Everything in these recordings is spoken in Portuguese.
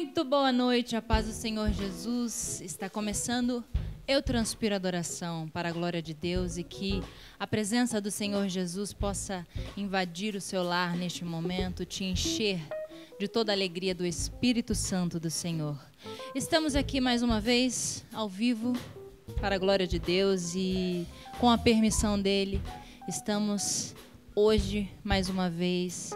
Muito boa noite, a paz do Senhor Jesus. Está começando Eu Transpiro Adoração, para a glória de Deus, e que a presença do Senhor Jesus possa invadir o seu lar neste momento, te encher de toda a alegria do Espírito Santo do Senhor. Estamos aqui mais uma vez, ao vivo, para a glória de Deus, e com a permissão dele, estamos hoje, mais uma vez,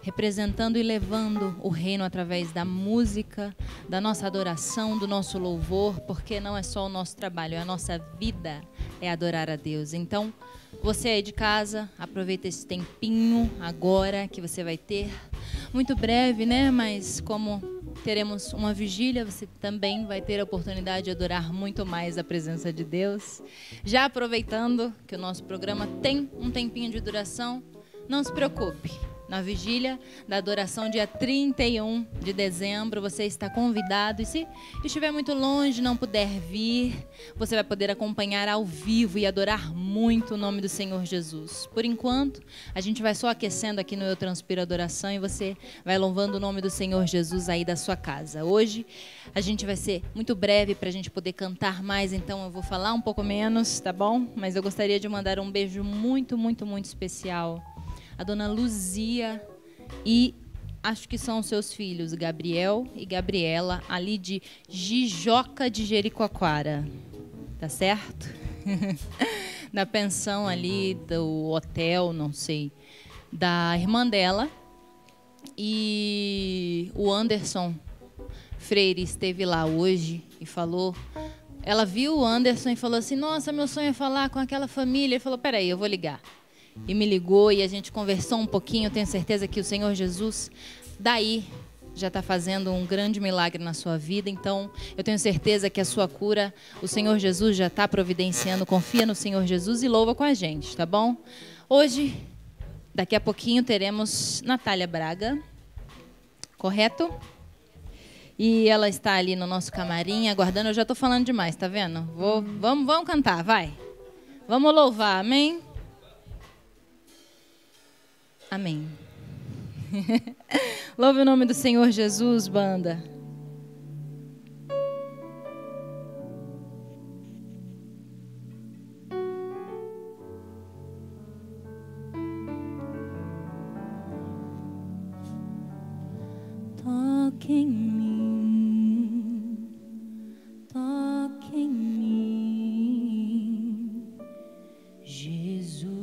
representando e levando o reino através da música, da nossa adoração, do nosso louvor, porque não é só o nosso trabalho, é a nossa vida, é adorar a Deus. Então, você aí de casa, aproveita esse tempinho agora que você vai ter, muito breve, né? Mas como teremos uma vigília, você também vai ter a oportunidade de adorar muito mais a presença de Deus. Já aproveitando que o nosso programa tem um tempinho de duração, não se preocupe. Na vigília da adoração, dia 31 de dezembro, você está convidado. E se estiver muito longe, não puder vir, você vai poder acompanhar ao vivo e adorar muito o nome do Senhor Jesus. Por enquanto, a gente vai só aquecendo aqui no Eu Transpiro Adoração e você vai louvando o nome do Senhor Jesus aí da sua casa. Hoje, a gente vai ser muito breve para a gente poder cantar mais, então eu vou falar um pouco menos, tá bom? Mas eu gostaria de mandar um beijo muito, muito, muito especial a dona Luzia e acho que são seus filhos, Gabriel e Gabriela, ali de Jijoca de Jericoacoara, tá certo? Da pensão ali, do hotel, não sei, da irmã dela. E o Anderson Freire esteve lá hoje e falou... Ela viu o Anderson e falou assim, nossa, meu sonho é falar com aquela família. Ele falou, peraí, eu vou ligar. E me ligou e a gente conversou um pouquinho. Tenho certeza que o Senhor Jesus daí já está fazendo um grande milagre na sua vida. Então eu tenho certeza que a sua cura o Senhor Jesus já está providenciando. Confia no Senhor Jesus e louva com a gente, tá bom? Hoje, daqui a pouquinho, teremos Natália Braga, correto? E ela está ali no nosso camarim aguardando. Eu já estou falando demais, tá vendo? Vamos cantar, vai. Vamos louvar, amém? Amém. Louve o nome do Senhor Jesus, banda. Toque em mim, toque em mim, Jesus.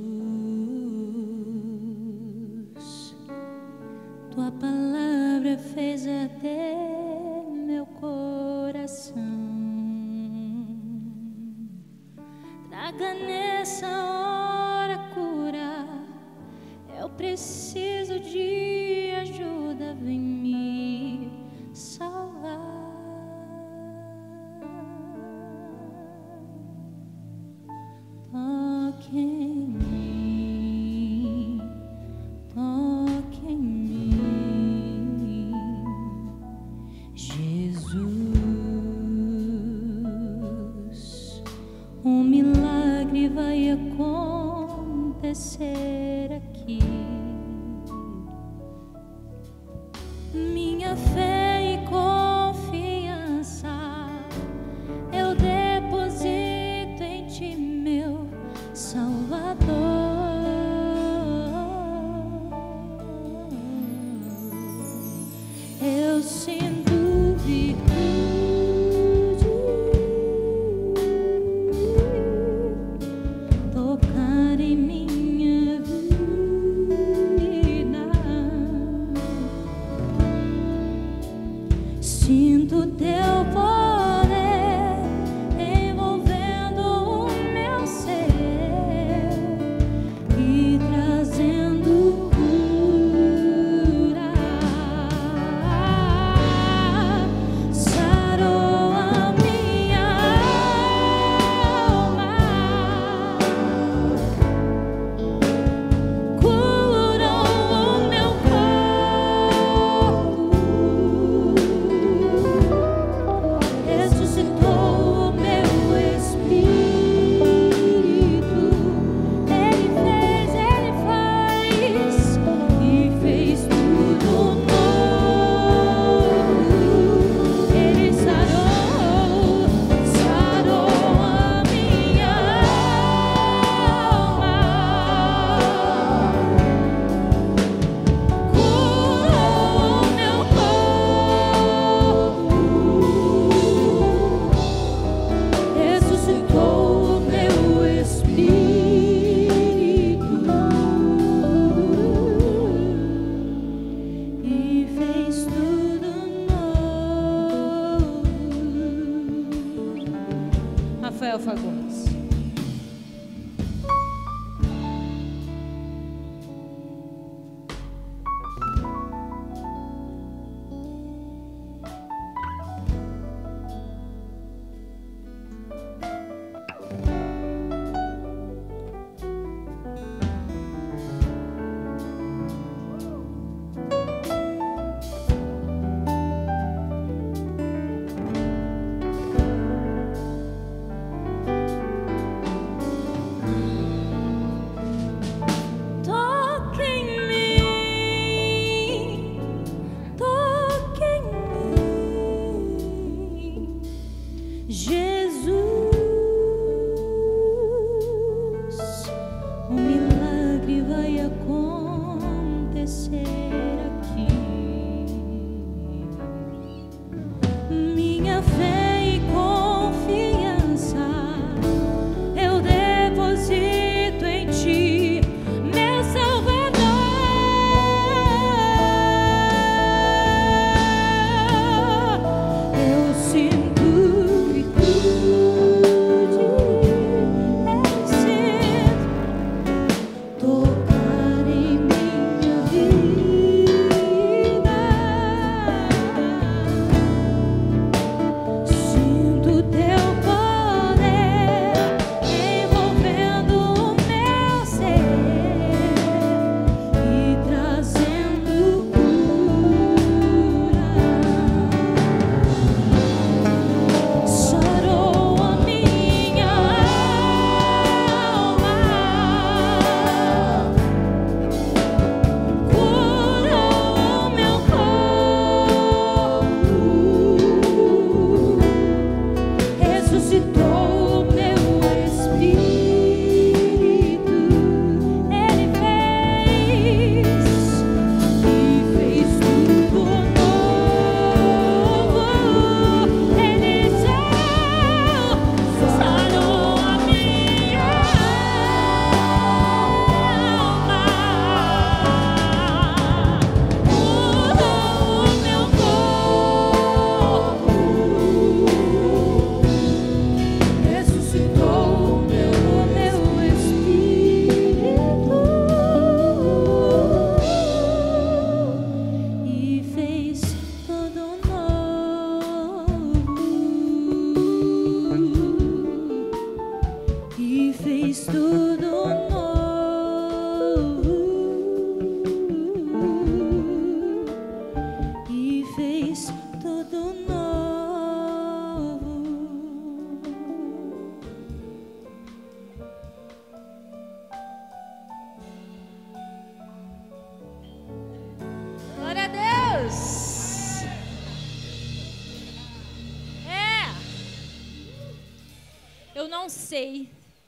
Tua palavra fez até meu coração. Traga nessa hora cura. Eu preciso de ajuda. Vem me salvar. Toque em mim. Toque em mim. Vai acontecer aqui. Minha fé e confiança eu deposito em ti, meu Salvador. Eu sinto Rafael Fagundes.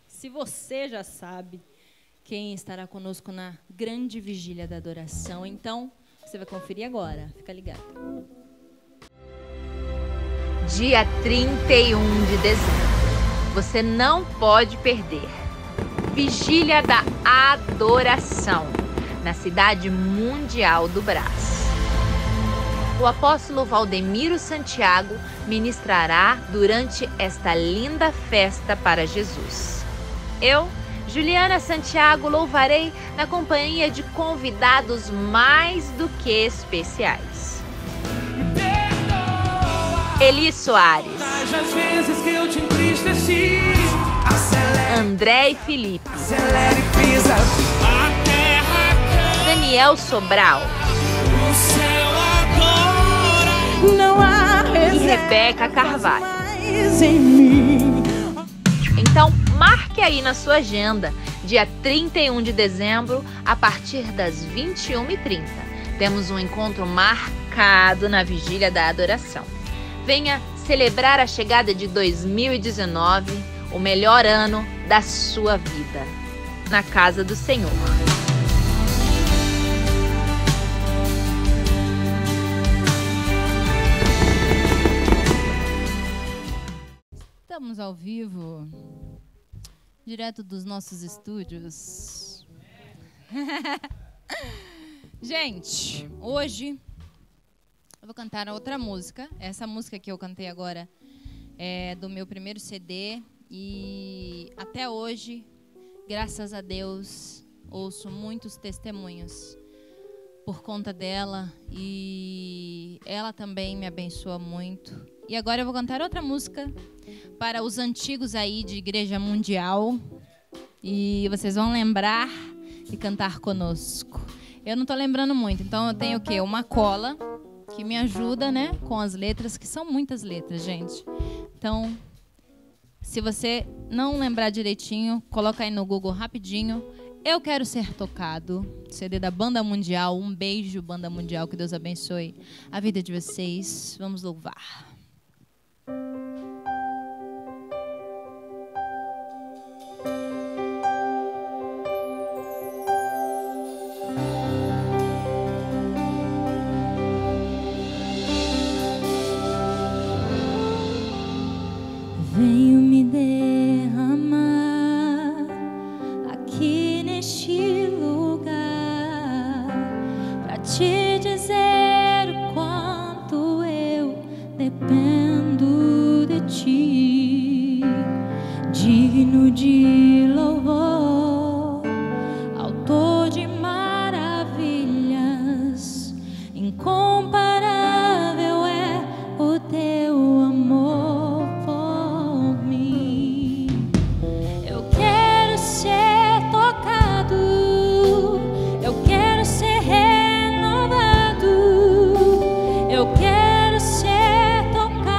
Se você já sabe quem estará conosco na grande vigília da adoração, então você vai conferir agora, fica ligado. Dia 31 de dezembro, você não pode perder. Vigília da Adoração, na Cidade Mundial do Brás. O apóstolo Valdemiro Santiago ministrará durante esta linda festa para Jesus. Eu, Juliana Santiago, louvarei na companhia de convidados mais do que especiais. Eli Soares, André e Felipe, Daniel Sobral e Rebeca Carvalho. Então, marque aí na sua agenda, dia 31 de dezembro, a partir das 21h30. Temos um encontro marcado na Vigília da Adoração. Venha celebrar a chegada de 2019, o melhor ano da sua vida, na casa do Senhor. Estamos ao vivo, direto dos nossos estúdios. Gente, hoje eu vou cantar outra música. Essa música que eu cantei agora é do meu primeiro CD E até hoje, graças a Deus, ouço muitos testemunhos por conta dela, e ela também me abençoa muito. E agora eu vou cantar outra música para os antigos aí de Igreja Mundial, e vocês vão lembrar e cantar conosco. Eu não estou lembrando muito, então eu tenho o quê? Uma cola que me ajuda, né, com as letras, que são muitas letras, gente. Então, se você não lembrar direitinho, coloca aí no Google rapidinho. Eu Quero Ser Tocado, CD da Banda Mundial. Um beijo, Banda Mundial, que Deus abençoe a vida de vocês. Vamos louvar. Venho me derramar aqui neste lugar, pra te dizer o quanto eu dependo de ti. Digno de louvor, autor de maravilhas, incomparável é o teu amor por mim. Eu quero ser tocado, eu quero ser renovado, eu quero ser tocado.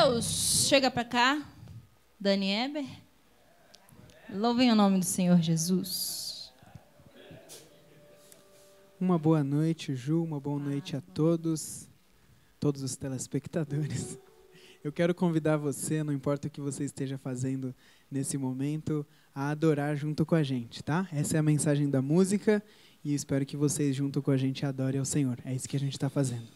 Deus, chega para cá, Dani Eber. Louvem o nome do Senhor Jesus. Uma boa noite, Ju, uma boa noite a todos, todos os telespectadores. Eu quero convidar você, não importa o que você esteja fazendo nesse momento, a adorar junto com a gente, tá? Essa é a mensagem da música e espero que vocês junto com a gente adorem ao Senhor. É isso que a gente está fazendo.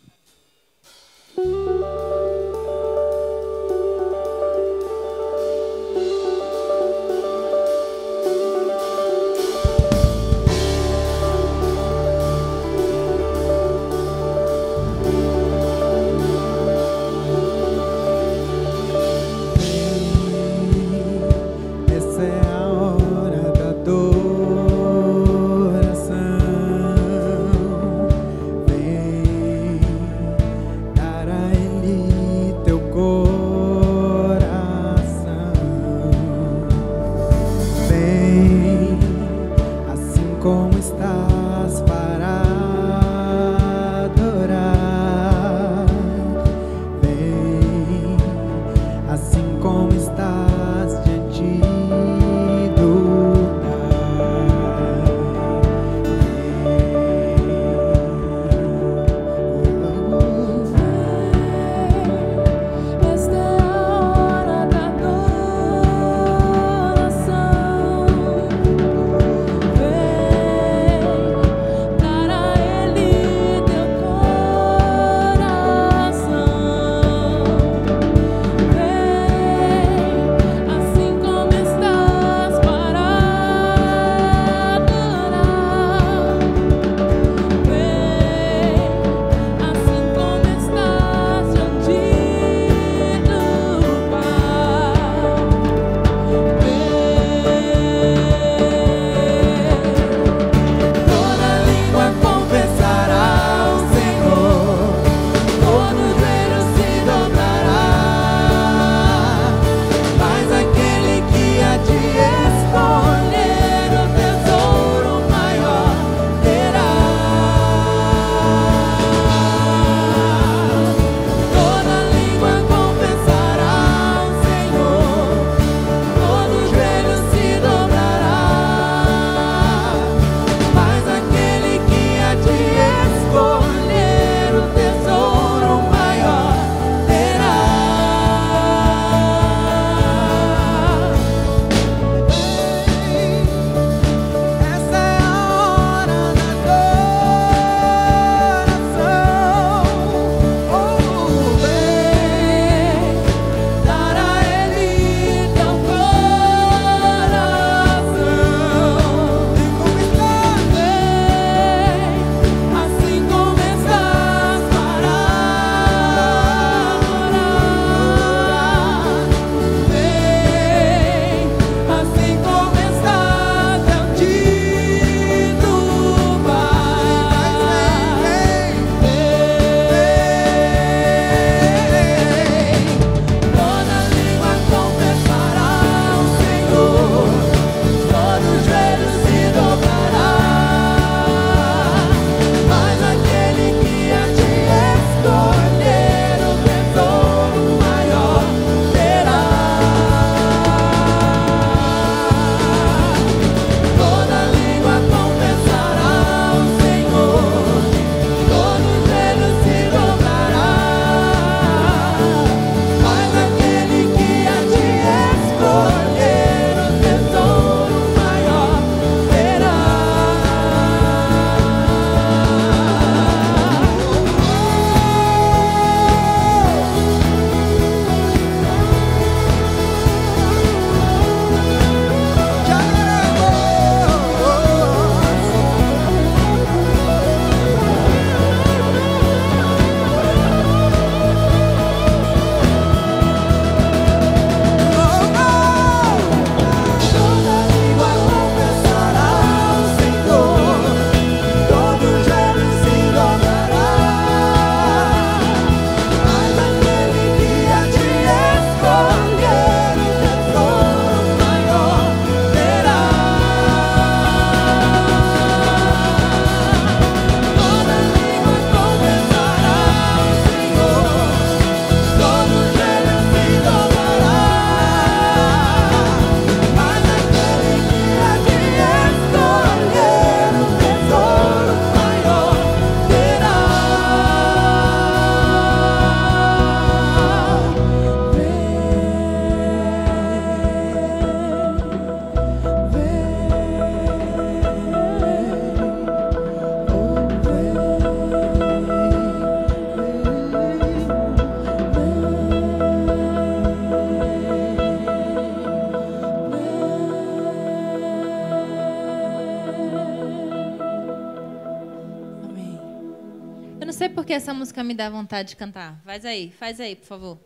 não sei porque essa música me dá vontade de cantar. Faz aí, por favor.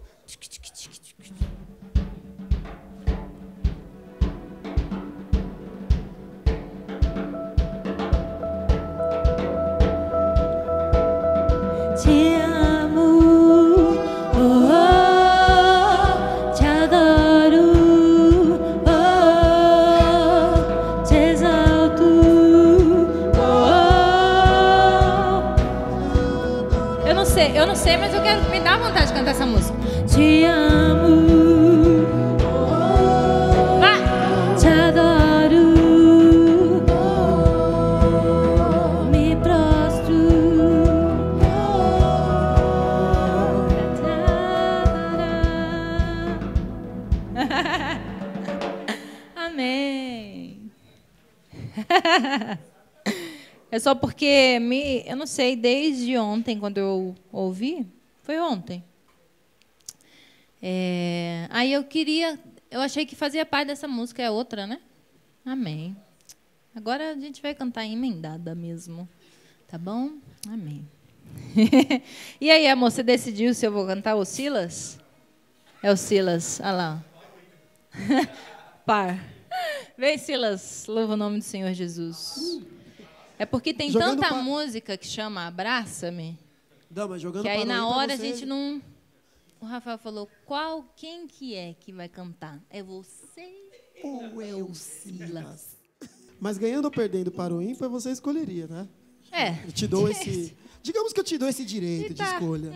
Te amo, oh, oh, te adoro, oh, oh, te exalto, oh, oh. Eu não sei, mas eu quero, me dá vontade de cantar essa música. Te amo, oh, oh, vai, te adoro. É só porque eu não sei, desde ontem, quando eu ouvi, foi ontem. Aí eu achei que fazia parte dessa música, é outra, né? Amém. Agora a gente vai cantar emendada mesmo, tá bom? Amém. E aí, amor, você decidiu se eu vou cantar o Silas? É o Silas, olha lá. Par. Vem, Silas, louva o nome do Senhor Jesus. É porque tem tanta música que chama Abraça-me, que aí na hora a gente não... O Rafael falou, quem que é que vai cantar? É você ou é o Silas? Mas ganhando ou perdendo para o ímpar, você escolheria, né? É. Eu te dou esse... Digamos que eu te dou esse direito de escolha.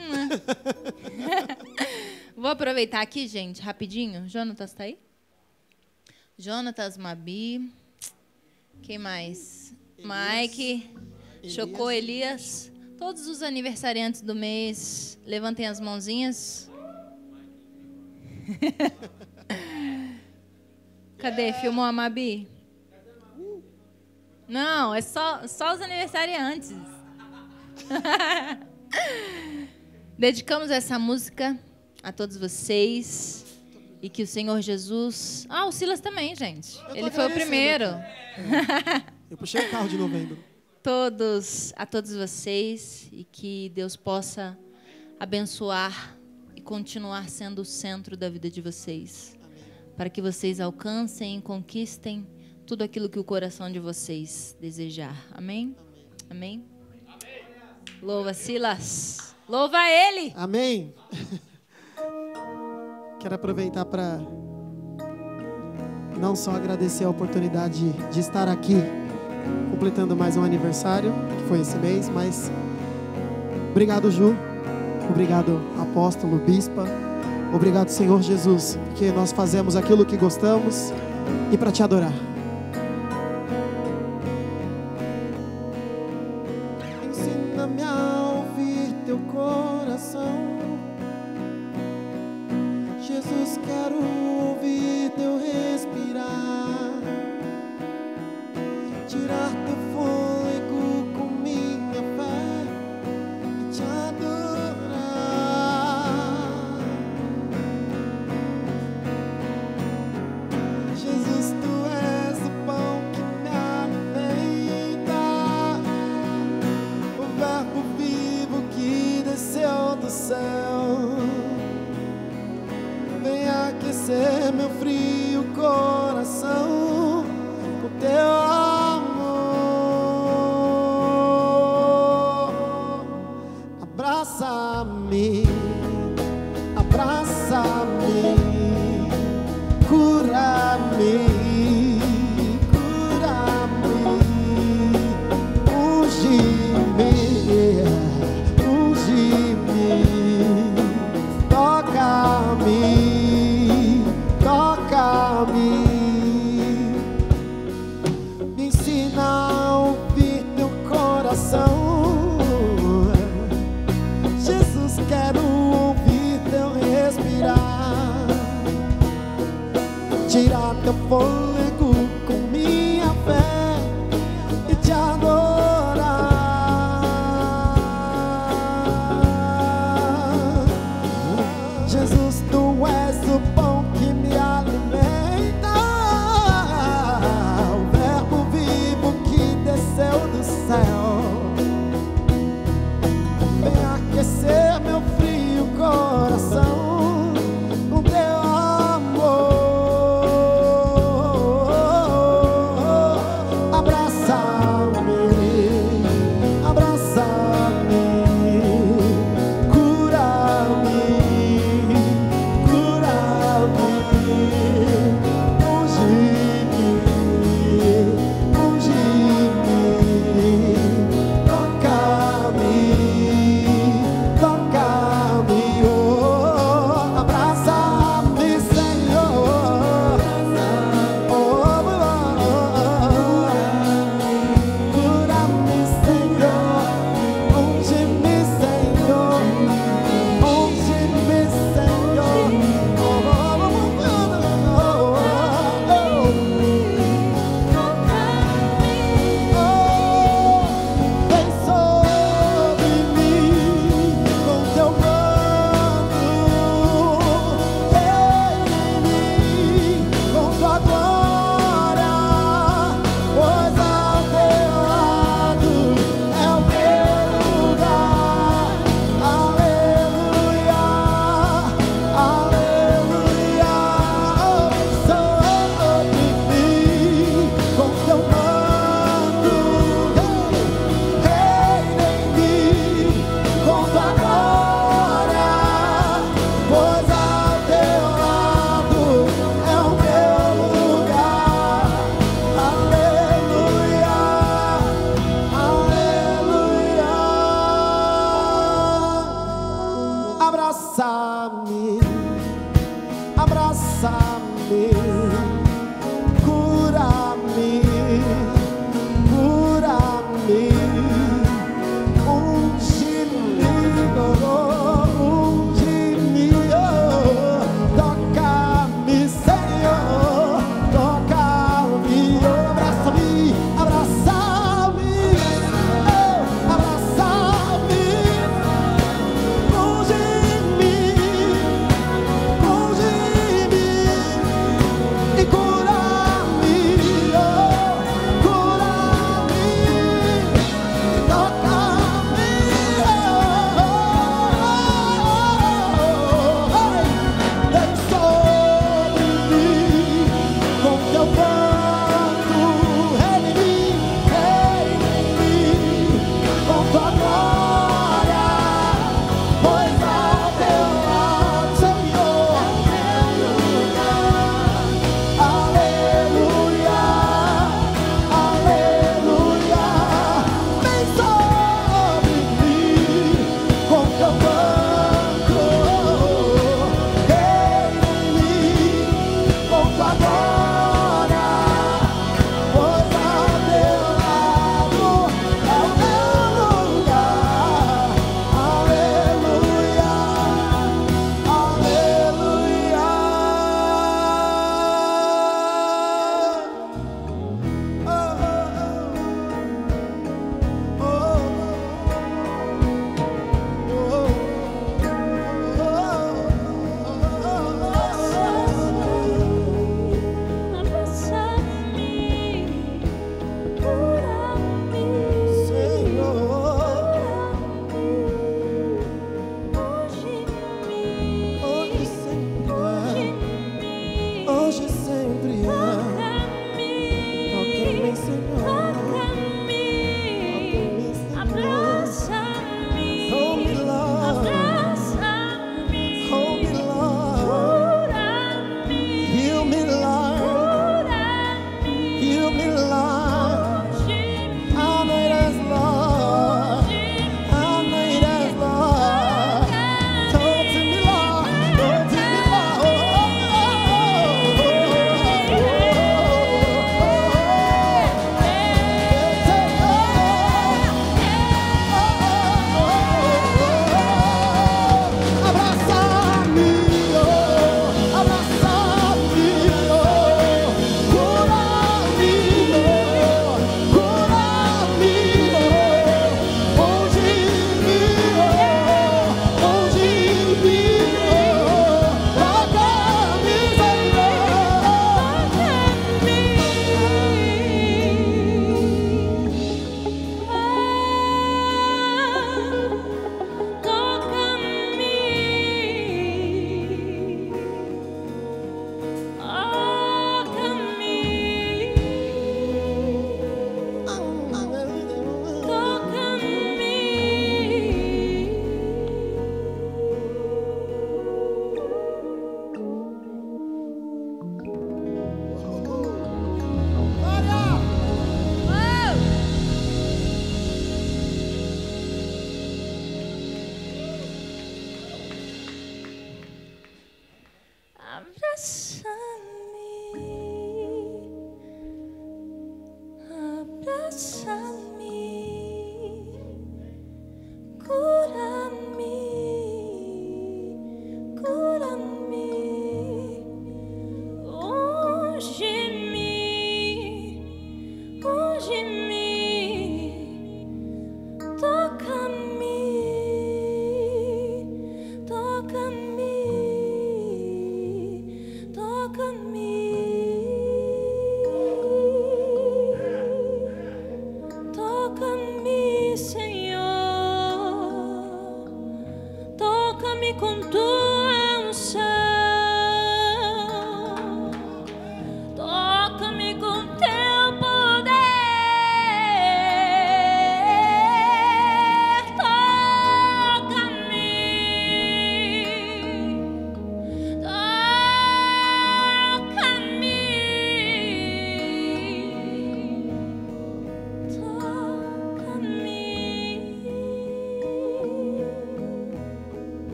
Vou aproveitar aqui, gente, rapidinho. Jonatas está aí? Jonatas, Mabi, quem mais? Mike, Chocô, Elias. Todos os aniversariantes do mês, levantem as mãozinhas. Cadê? Filmou a Mabi? Não, é só os aniversariantes. Dedicamos essa música a todos vocês. E que o Senhor Jesus... Ah, o Silas também, gente. Ele foi o primeiro. Eu puxei o carro de novembro. A todos vocês. E que Deus possa abençoar e continuar sendo o centro da vida de vocês. Amém. Para que vocês alcancem e conquistem tudo aquilo que o coração de vocês desejar. Amém? Amém? Amém. Louva Silas. Louva ele. Amém. Quero aproveitar para não só agradecer a oportunidade de estar aqui completando mais um aniversário, que foi esse mês, mas obrigado, Ju, obrigado, apóstolo, bispa, obrigado, Senhor Jesus, porque nós fazemos aquilo que gostamos e para te adorar. Ensina-me a ouvir teu coração, Jesus, quero ouvir teu respirar, tirar teu fôlego com minha fé e te adorar. Jesus, tu és o pão que me alimenta, o verbo vivo que desceu do céu. Aquecer meu frio coração com teu amor. Abraça-me, abraça-me, cura-me, cura-me, unge-me, unge-me, toca-me. Me ensina a ouvir teu coração, Jesus, quero ouvir teu respirar, tirar teu fôlego com minha fé e te adorar. Jesus, tu és o pão que me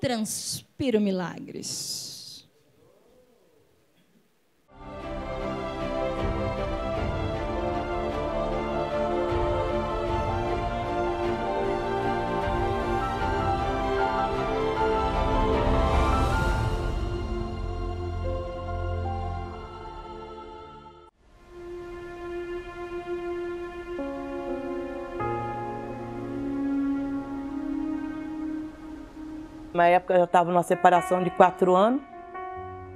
Transpiro milagres. Na época eu já estava numa separação de 4 anos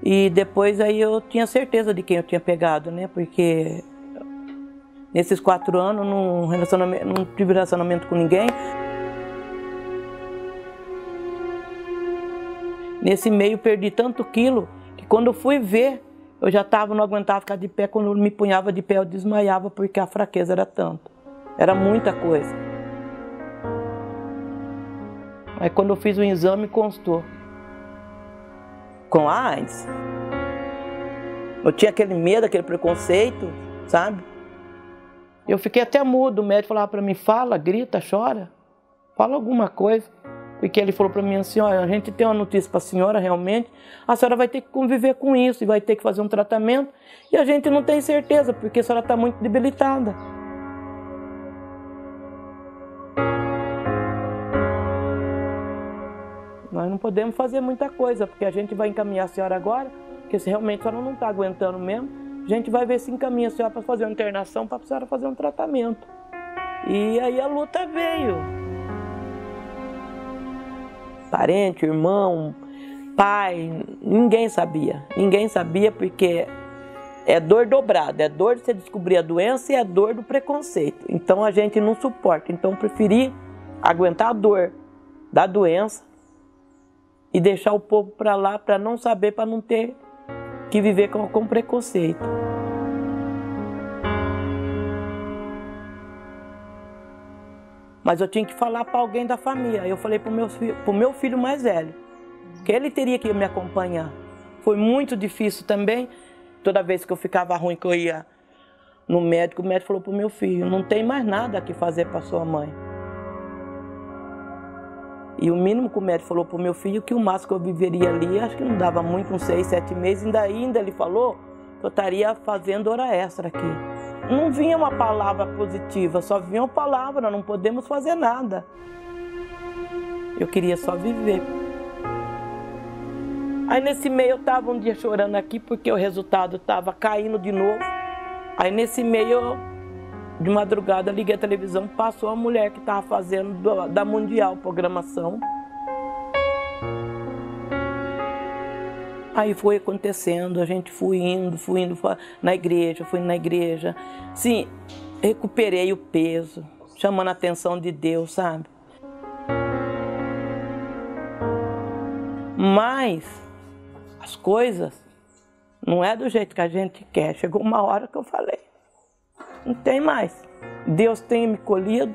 e depois aí eu tinha certeza de quem eu tinha pegado, né? Porque nesses 4 anos não tive relacionamento com ninguém. Nesse meio perdi tanto quilo que quando eu fui ver, eu já estava, não aguentava ficar de pé. Quando eu me punhava de pé eu desmaiava porque a fraqueza era tanto. Era muita coisa. Aí quando eu fiz o exame, constou com a AIDS. Eu tinha aquele medo, aquele preconceito, sabe? Eu fiquei até mudo, o médico falava para mim, fala, grita, chora, fala alguma coisa. Porque ele falou para mim assim, olha, a gente tem uma notícia para a senhora realmente, a senhora vai ter que conviver com isso e vai ter que fazer um tratamento e a gente não tem certeza, porque a senhora está muito debilitada. Nós não podemos fazer muita coisa, porque a gente vai encaminhar a senhora agora, porque se realmente a senhora não está aguentando mesmo, a gente vai ver se encaminha a senhora para fazer uma internação, para a senhora fazer um tratamento. E aí a luta veio. Parente, irmão, pai, ninguém sabia porque é dor dobrada, é dor de você descobrir a doença e é dor do preconceito. Então a gente não suporta, então eu preferi aguentar a dor da doença, e deixar o povo para lá, para não saber, para não ter que viver com preconceito. Mas eu tinha que falar para alguém da família. Eu falei para o meu filho mais velho, que ele teria que me acompanhar. Foi muito difícil também. Toda vez que eu ficava ruim, que eu ia no médico, o médico falou para o meu filho, não tem mais nada que fazer para sua mãe. E o mínimo que o médico falou para o meu filho, que o máximo que eu viveria ali, acho que não dava muito, uns 6, 7 meses, ainda ele falou que eu estaria fazendo hora extra aqui. Não vinha uma palavra positiva, só vinha uma palavra, não podemos fazer nada. Eu queria só viver. Aí nesse meio eu estava um dia chorando aqui, porque o resultado estava caindo de novo. Aí nesse meio, de madrugada, liguei a televisão, passou a mulher que estava fazendo da Mundial, programação. Aí foi acontecendo, a gente fui indo na igreja. Sim, recuperei o peso, chamando a atenção de Deus, sabe? Mas as coisas não é do jeito que a gente quer. Chegou uma hora que eu falei, não tem mais. Deus tem me colhido,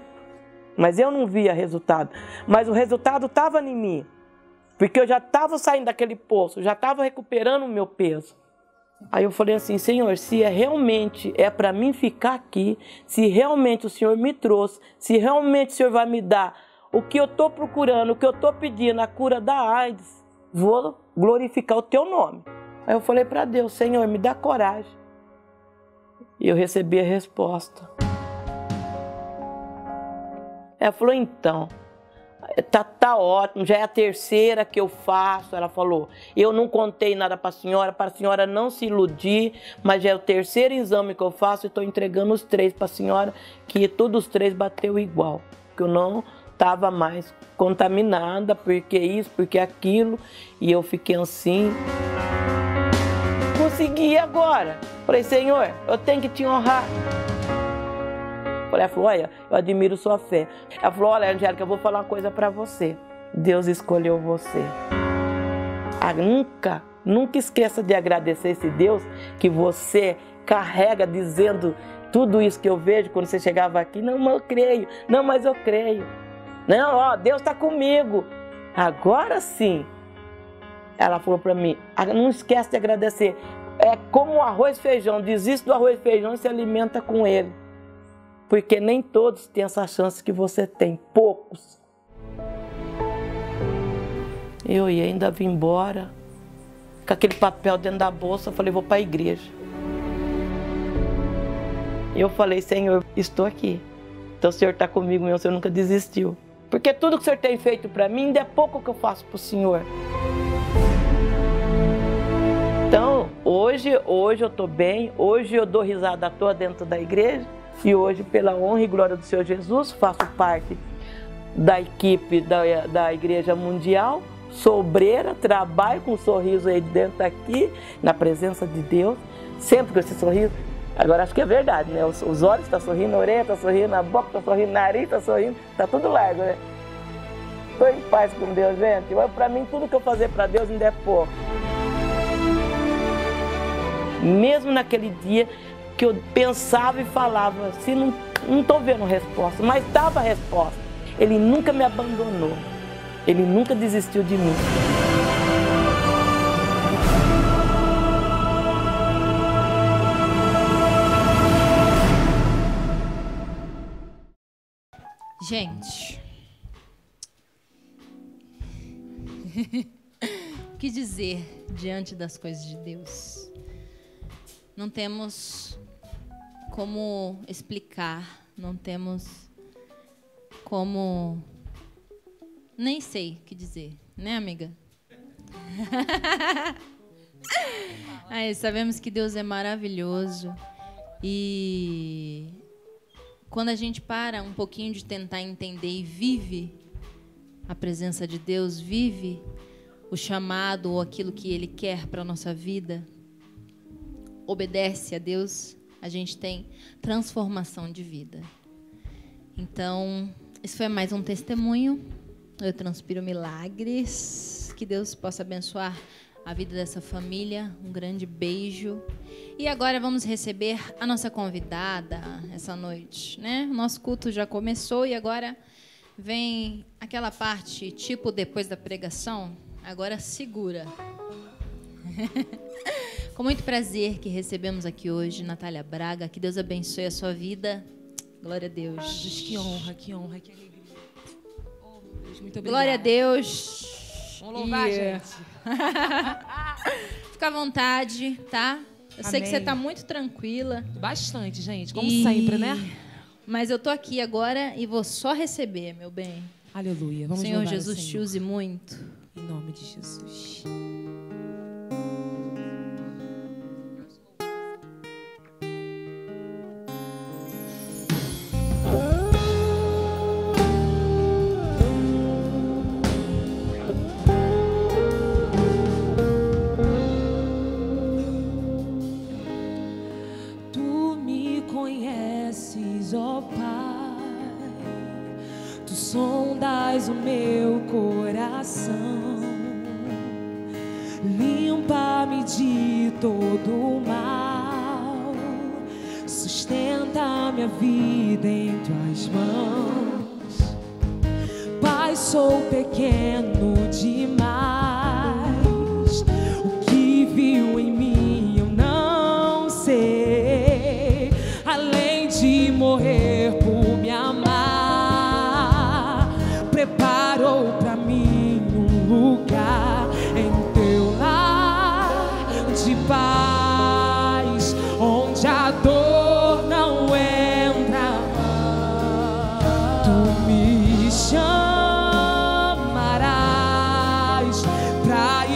mas eu não via resultado. Mas o resultado estava em mim, porque eu já estava saindo daquele poço, já estava recuperando o meu peso. Aí eu falei assim, Senhor, se realmente é para mim ficar aqui, se realmente o Senhor me trouxe, se realmente o Senhor vai me dar o que eu estou procurando, o que eu estou pedindo, a cura da AIDS, vou glorificar o teu nome. Aí eu falei para Deus, Senhor, me dá coragem. E eu recebi a resposta. Ela falou, então, tá ótimo, já é a terceira que eu faço. Ela falou, eu não contei nada para a senhora não se iludir, mas já é o terceiro exame que eu faço e estou entregando os três para a senhora, que todos os três bateu igual, que eu não estava mais contaminada, porque isso, porque aquilo, e eu fiquei assim. Consegui agora. Falei, Senhor, eu tenho que te honrar. Ela falou, olha, eu admiro sua fé. Ela falou, olha, Angélica, eu vou falar uma coisa para você. Deus escolheu você. Ah, nunca esqueça de agradecer esse Deus que você carrega dizendo tudo isso que eu vejo quando você chegava aqui. Não, mas eu creio. Não, mas eu creio. Não, ó, Deus está comigo. Agora sim. Ela falou para mim, não esquece de agradecer. É como o arroz e feijão. Desiste do arroz e feijão e se alimenta com ele. Porque nem todos têm essa chance que você tem, poucos. Eu ia ainda vim embora, com aquele papel dentro da bolsa, eu falei, vou para a igreja. Eu falei, Senhor, estou aqui. Então o Senhor está comigo, meu Senhor nunca desistiu. Porque tudo que o Senhor tem feito para mim, ainda é pouco que eu faço para o Senhor. Então, hoje eu estou bem, hoje eu dou risada à toa dentro da igreja. E hoje, pela honra e glória do Senhor Jesus, faço parte da equipe da Igreja Mundial, sou obreira, trabalho com um sorriso aí dentro aqui, na presença de Deus, sempre com esse sorriso. Agora acho que é verdade, né? Os olhos estão sorrindo, a orelha está sorrindo, a boca está sorrindo, o nariz está sorrindo, está tudo largo, né? Estou em paz com Deus, gente. Para mim, tudo que eu fazer para Deus ainda é pouco. Mesmo naquele dia que eu pensava e falava, assim, não estou vendo resposta, mas estava a resposta. Ele nunca me abandonou, ele nunca desistiu de mim. Gente, o que dizer diante das coisas de Deus? Não temos como explicar, não temos como... Nem sei o que dizer, né, amiga? Aí, sabemos que Deus é maravilhoso e quando a gente para um pouquinho de tentar entender e vive a presença de Deus, vive o chamado ou aquilo que Ele quer para a nossa vida, obedece a Deus, a gente tem transformação de vida. Então, isso foi mais um testemunho. Eu transpiro milagres. Que Deus possa abençoar a vida dessa família. Um grande beijo. E agora vamos receber a nossa convidada essa noite, né? O nosso culto já começou e agora vem aquela parte tipo depois da pregação. Agora segura. Com muito prazer que recebemos aqui hoje Natália Braga. Que Deus abençoe a sua vida. Glória a Deus. Que honra, que honra, que alegria. Oh, meu Deus, muito obrigada. Glória a Deus. Vamos louvar, gente. Fica à vontade, tá? Eu Amém. Sei que você tá muito tranquila. Bastante, gente. Como sempre, né? Mas eu tô aqui agora e vou só receber, meu bem. Aleluia. Vamos Senhor Jesus, Senhor, te use muito. Em nome de Jesus. O meu coração, limpa-me de todo mal, sustenta minha vida em tuas mãos. Pai, sou pequeno demais, o que viu em mim eu não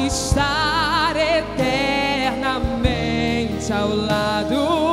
estar eternamente ao lado.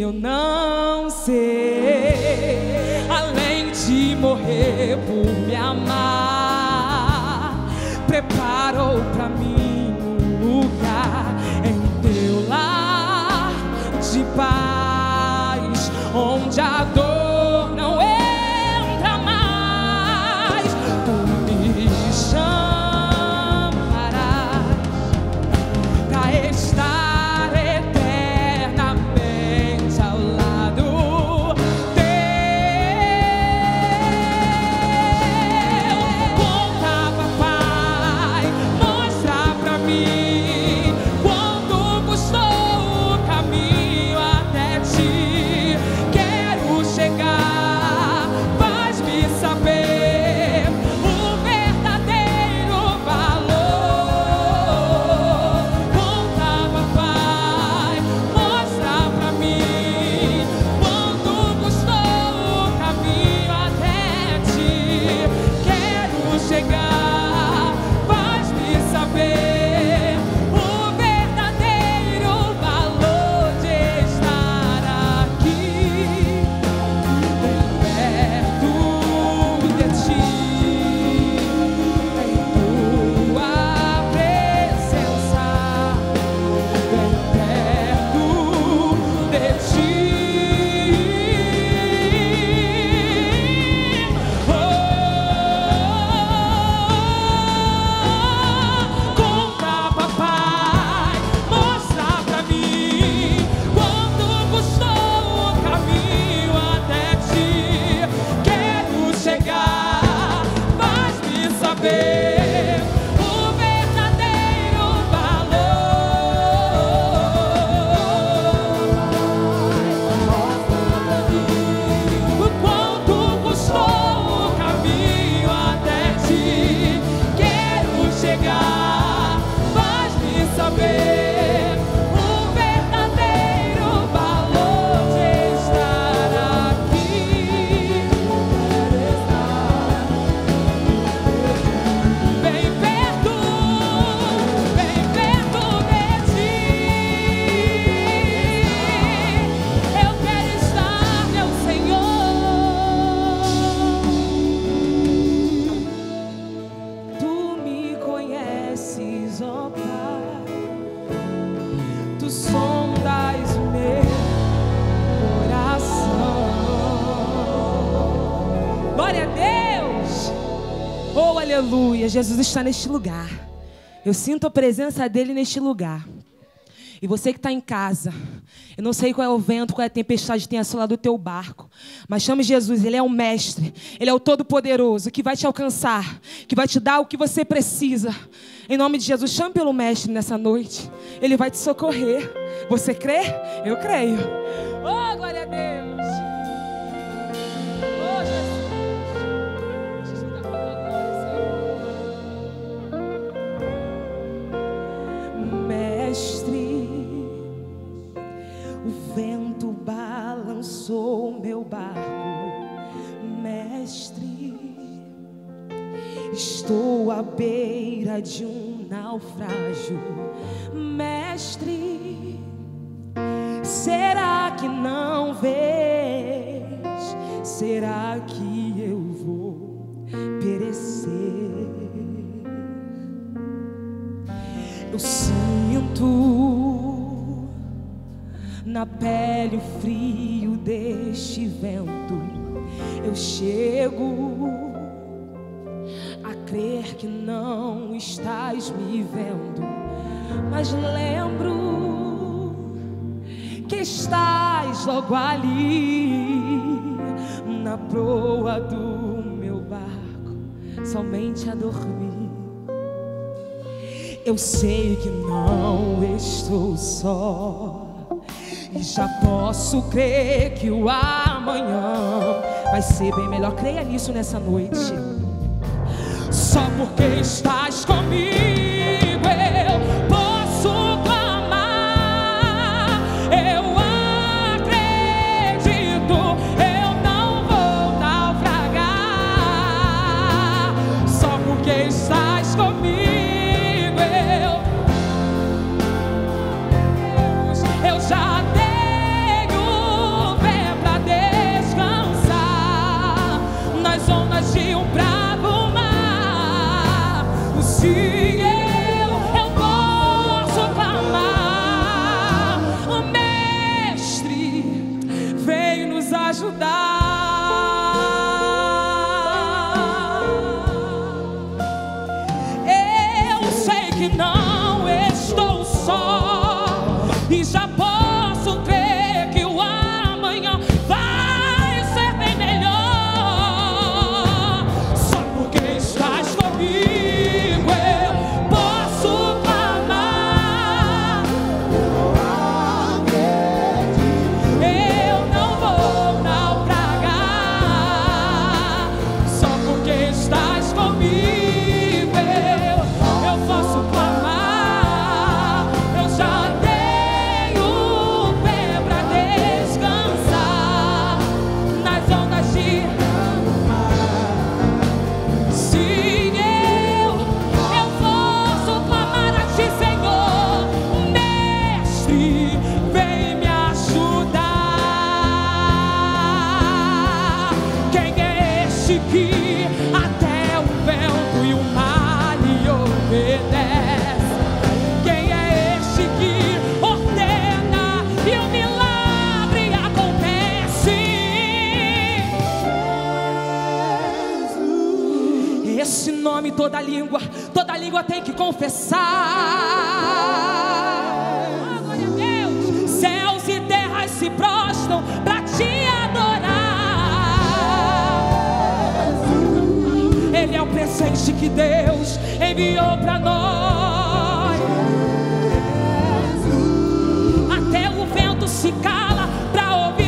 Eu não sei, além de morrer por me amar, preparou pra mim um lugar em teu lar de paz, onde a dor não entra mais. Tu me chamarás pra estar Jesus está neste lugar. Eu sinto a presença dele neste lugar. E você que está em casa, eu não sei qual é o vento, qual é a tempestade que tem assolado o teu barco, mas chame Jesus, ele é o mestre, ele é o todo-poderoso, que vai te alcançar, que vai te dar o que você precisa. Em nome de Jesus, chame pelo mestre nessa noite, ele vai te socorrer. Você crê? Eu creio. Oh, glória a Deus. Mestre, o vento balançou meu barco. Mestre, estou à beira de um naufrágio. Mestre, será que não vês? Será que eu vou perecer? Eu sinto na pele o frio deste vento. Eu chego a crer que não estás me vendo, mas lembro que estás logo ali na proa do meu barco, somente a dormir. Eu sei que não estou só e já posso crer que o amanhã vai ser bem melhor. Creia nisso nessa noite. Só porque estás comigo eu posso clamar. Eu acredito, eu não vou naufragar. Só porque estás comigo. Toda língua tem que confessar. Glória a Deus. Céus e terras se prostram para te adorar. Ele é o presente que Deus enviou para nós. Até o vento se cala para ouvir.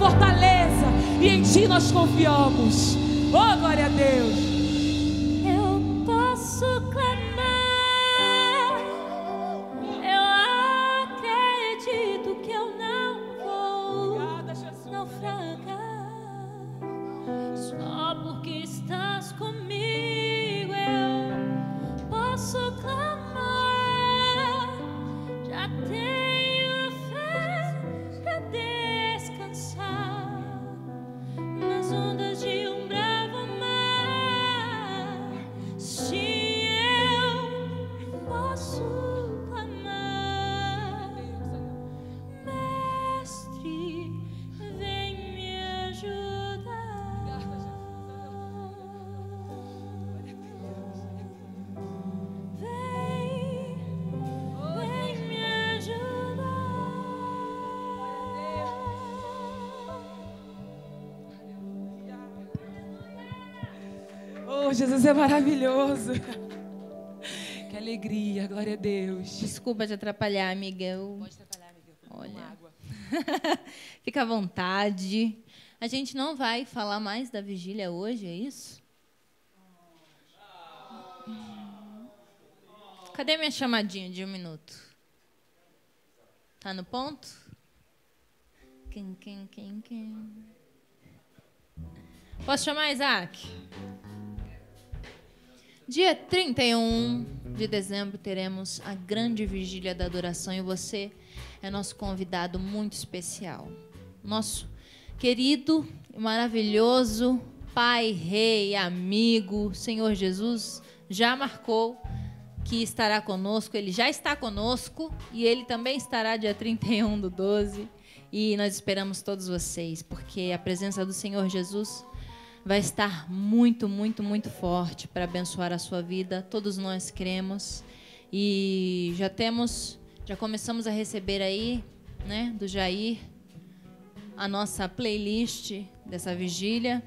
Fortaleza, e em ti nós confiamos. Oh, glória a Deus. Eu posso clamar, eu acredito que eu não vou naufragar. Só porque estás comigo eu posso clamar. Já tenho fé pra Deus. Nas ondas de um bravo mar. Senhor, Jesus é maravilhoso. Que alegria, glória a Deus. Desculpa te atrapalhar, amiga. Pode atrapalhar, amiga. Olha. Água. Fica à vontade. A gente não vai falar mais da vigília hoje, é isso? Cadê minha chamadinha de 1 minuto? Tá no ponto? Quem. Posso chamar, Isaac? Dia 31 de dezembro teremos a grande vigília da adoração e você é nosso convidado muito especial. Nosso querido e maravilhoso Pai, Rei, amigo, Senhor Jesus já marcou que estará conosco, ele já está conosco e ele também estará dia 31/12 e nós esperamos todos vocês, porque a presença do Senhor Jesus vai estar muito, muito, muito forte para abençoar a sua vida. Todos nós cremos e já começamos a receber aí, né, do Jair, a nossa playlist dessa vigília.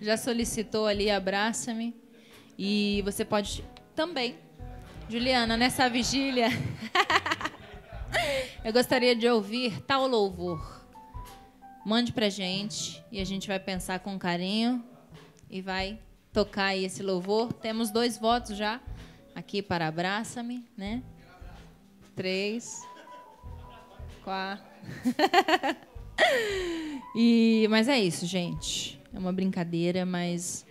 Já solicitou ali, abraça-me. E você pode também, Juliana, nessa vigília, eu gostaria de ouvir tal louvor. Mande pra gente e a gente vai pensar com carinho e vai tocar aí esse louvor. Temos 2 votos já aqui para Abraça-me, né? 3, 4. E, mas é isso, gente. É uma brincadeira, mas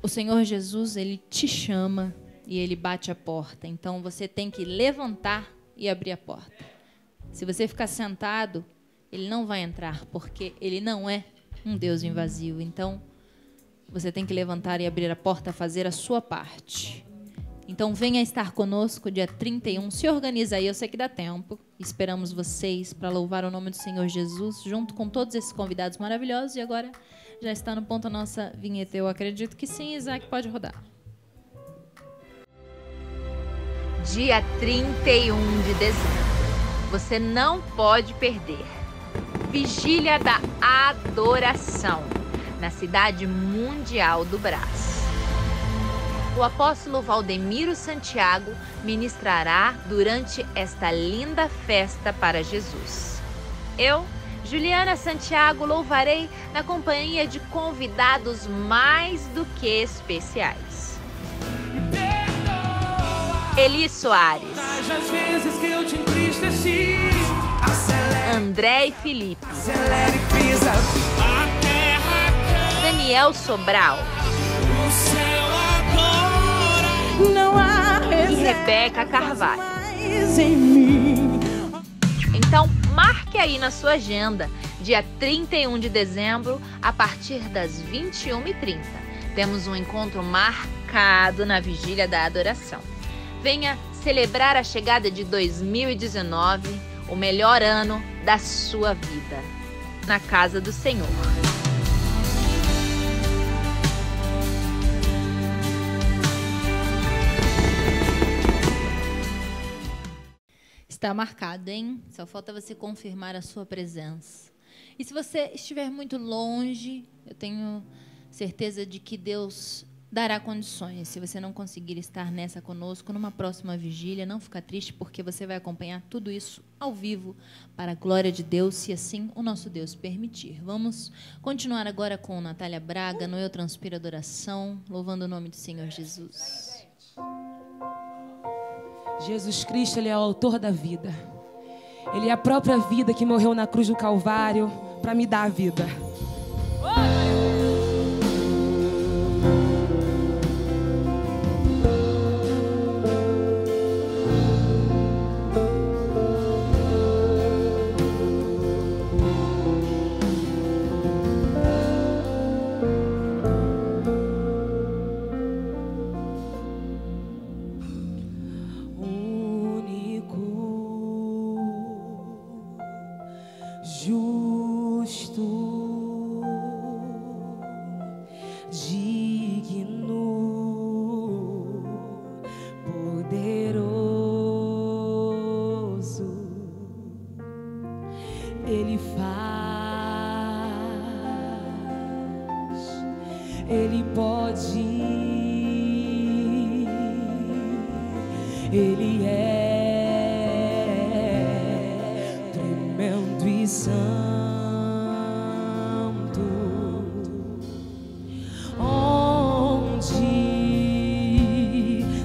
o Senhor Jesus, ele te chama e ele bate a porta. Então você tem que levantar e abrir a porta. Se você ficar sentado, ele não vai entrar, porque ele não é um Deus invasivo. Então, você tem que levantar e abrir a porta, fazer a sua parte. Então, venha estar conosco dia 31. Se organiza aí, eu sei que dá tempo. Esperamos vocês para louvar o nome do Senhor Jesus, junto com todos esses convidados maravilhosos. E agora, já está no ponto a nossa vinheta. Eu acredito que sim, Isaac, pode rodar. Dia 31 de dezembro. Você não pode perder. Vigília da Adoração, na Cidade Mundial do Brás. O apóstolo Valdemiro Santiago ministrará durante esta linda festa para Jesus. Eu, Juliana Santiago, louvarei na companhia de convidados mais do que especiais. Eli Soares, André e Felipe, Daniel Sobral e Rebeca Carvalho. Então marque aí na sua agenda, dia 31 de dezembro, a partir das 21h30. Temos um encontro marcado na Vigília da Adoração. Venha celebrar a chegada de 2019, o melhor ano da sua vida, na casa do Senhor. Está marcado, hein? Só falta você confirmar a sua presença. E se você estiver muito longe, eu tenho certeza de que Deus dará condições. Se você não conseguir estar nessa conosco, numa próxima vigília, não fica triste, porque você vai acompanhar tudo isso ao vivo, para a glória de Deus, se assim o nosso Deus permitir. Vamos continuar agora com Natália Braga, no Eu Transpiro Adoração, louvando o nome do Senhor Jesus. Jesus Cristo, ele é o autor da vida. Ele é a própria vida que morreu na cruz do Calvário para me dar a vida. Ele faz Ele é tremendo e santo. Onde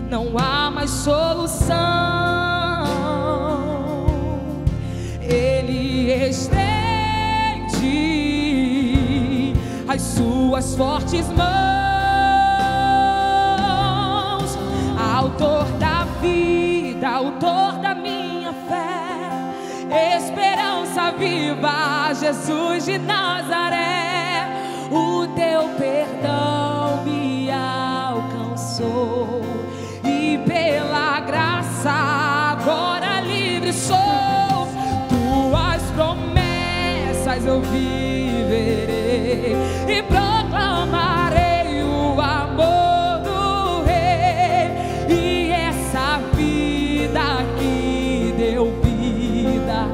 não há mais solução, Ele estende as suas fortes mãos. Autor da vida, autor da minha fé, esperança viva, Jesus de Nazaré, o teu perdão me alcançou e pela graça agora livre sou. Tuas promessas eu viverei e proclamarei o amor do Rei, e essa vida que deu vida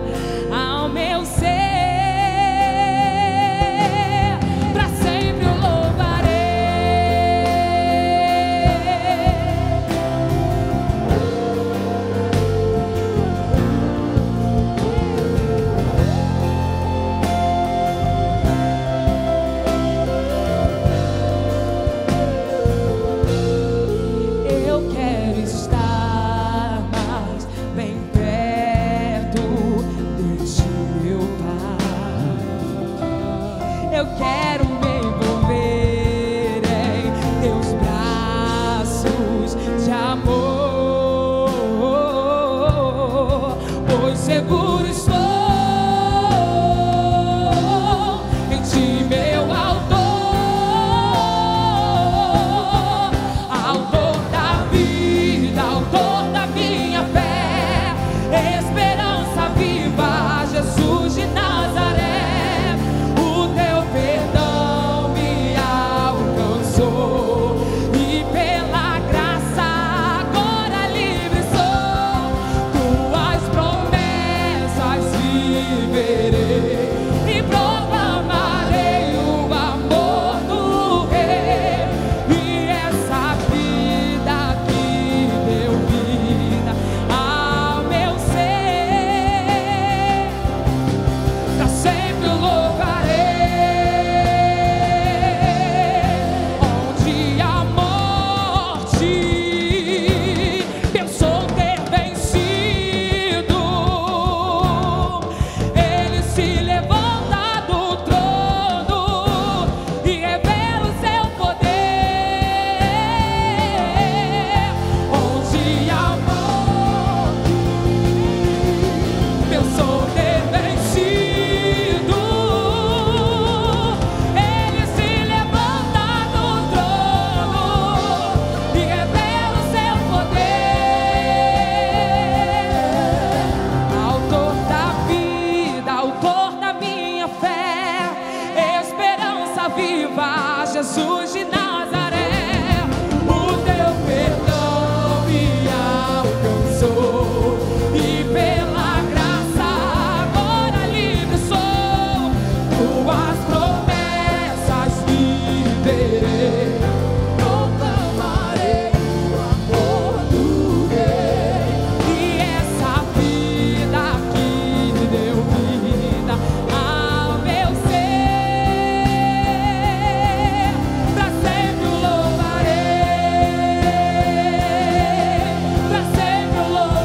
ao meu ser, para sempre eu louvarei. Eu quero estar mais bem perto de ti, meu Pai. Eu quero me envolver em teus braços de amor, pois seguro estou em ti, meu autor, autor da vida, autor da minha fé, esperança viva, Jesus de Nazaré, o teu perdão me alcançou e pela graça agora livre sou. Tuas promessas viverei e proclamarei o amor do Rei, e essa vida que deu vida ao meu ser, pra sempre eu louvarei. Onde a morte pensou ter vencido, Ele se levanta do trono e revela o seu poder. Onde a morte pensou ter vencido, Ele se levanta do trono e revela o seu poder. Autor da vida, autor da minha fé, esperança viva, Jesus de Nazaré, o teu perdão me alcançou e pela graça agora livre sou. Tuas promessas viverei, proclamarei o amor do Rei, e essa vida que me deu vida ao meu ser, pra sempre o louvarei, pra sempre o louvarei, pra sempre o louvarei, pra sempre o louvarei.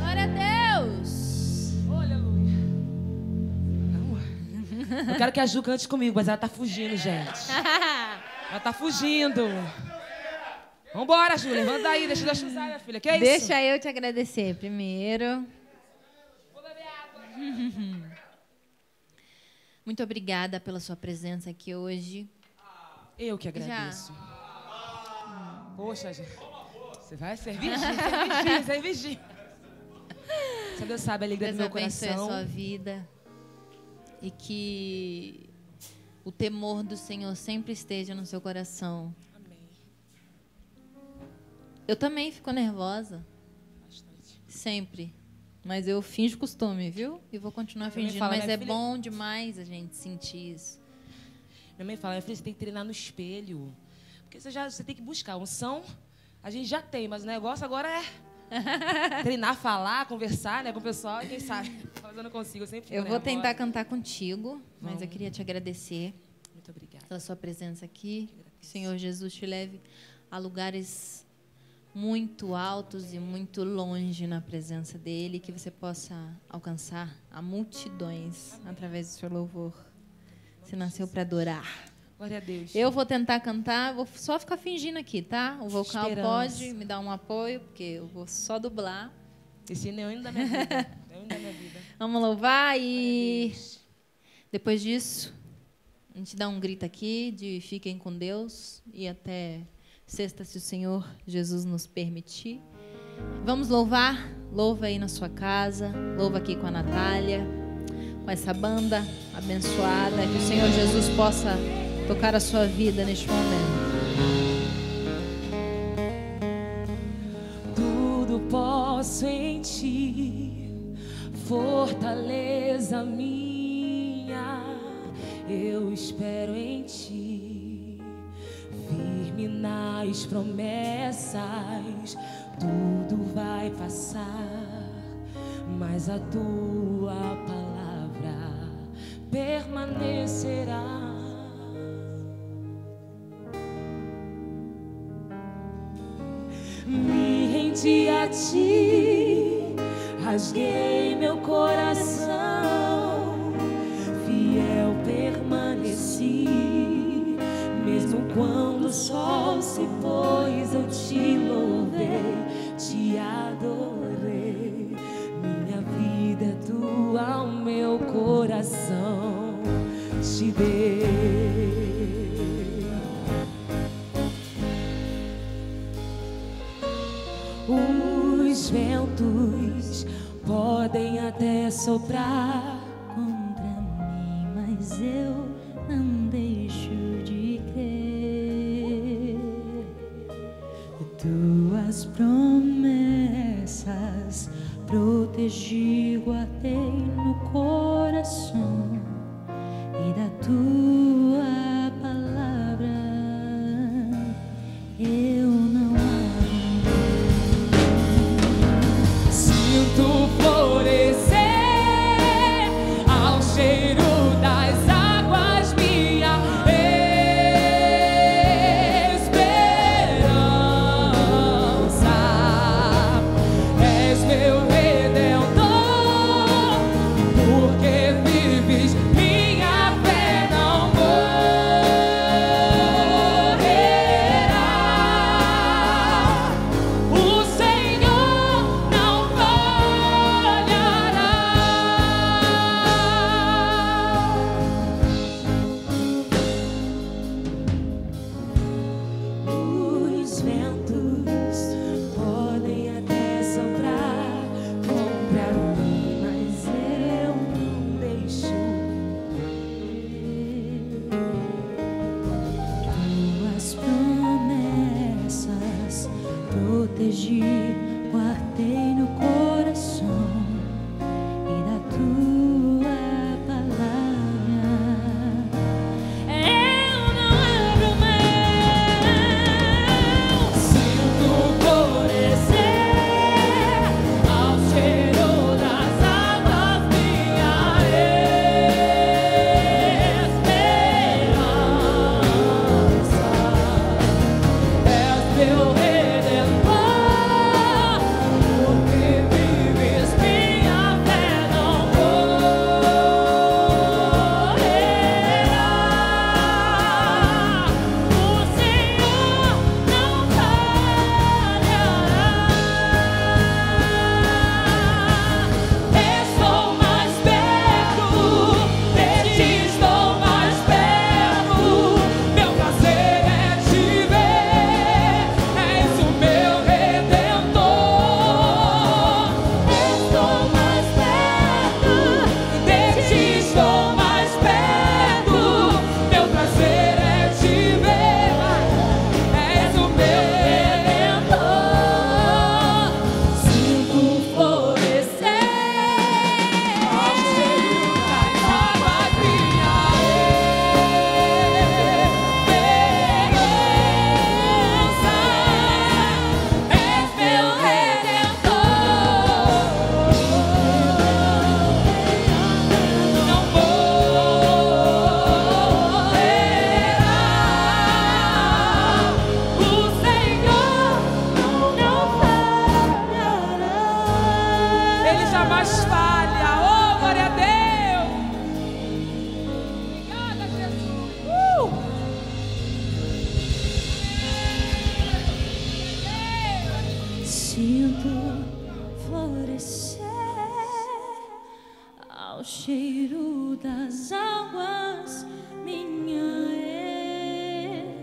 Glória a Deus! Glória a Deus! Eu quero que a Ju cante comigo, mas ela tá fugindo, gente. Ela tá fugindo. Vambora, Ju, levanta aí, deixa eu usar, minha filha. Que é isso? Deixa eu te agradecer primeiro. Muito obrigada pela sua presença aqui hoje. Eu que agradeço. Poxa, gente. Você vai servir, servir, servir. Só Deus sabe a alegria do Deus meu abençoe a coração. sua vida e que o temor do Senhor sempre esteja no seu coração. Amém. Eu também fico nervosa. Bastante. Sempre. Mas eu finjo costume, viu? E vou continuar fingindo. Fala, mas é filha... bom demais a gente sentir isso. Minha mãe fala, minha filha, você tem que treinar no espelho. Porque você tem que buscar. Unção, a gente já tem, mas o negócio agora é treinar, falar, conversar, né, com o pessoal. E quem sabe? Mas eu não consigo, eu sempre fico nervosa. Eu vou tentar cantar contigo, mas eu queria te agradecer. Muito obrigada. Pela sua presença aqui. Que o Senhor Jesus te leve a lugares muito altos e muito longe na presença dEle, que você possa alcançar a multidões. Amém. Através do seu louvor. Você nasceu para adorar. Glória a Deus. Eu vou tentar cantar, vou só ficar fingindo aqui, tá? O vocal pode me dar um apoio, porque eu vou só dublar. Esse neon da minha vida. Neon da minha vida. Vamos louvar e depois disso a gente dá um grito aqui de fiquem com Deus e até... sexta, se o Senhor Jesus nos permitir. Vamos louvar. Louva aí na sua casa. Louva aqui com a Natália, com essa banda abençoada. Que o Senhor Jesus possa tocar a sua vida neste momento. Tudo posso em Ti, fortaleza minha. Eu espero em Ti, firme nas promessas. Tudo vai passar, mas a Tua palavra permanecerá. Me rendi a Ti, rasguei meu coração, fiel permaneci. Mesmo quando o sol se pôs, eu Te louvei, Te adorei. Minha vida é Tua, o meu coração Te dei. Os ventos podem até soprar contra mim, mas eu não deixo Tuas promessas. Protegi, guardei no coração e da Tua palavra eu não abandonei. Sinto florescer ao cheiro das águas. Meu redentor, porque vives jamais falha. Oh, glória a Deus. Obrigada, Jesus. Sinto florescer ao cheiro das águas minha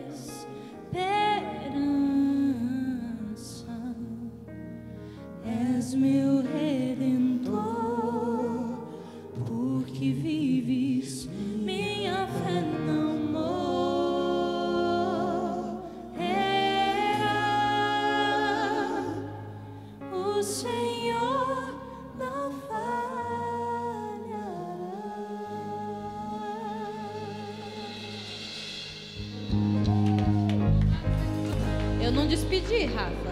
esperança. És meu redentor, porque vives, minha fé não morrerá. O Senhor não falhará. Eu não despedi, Rafa.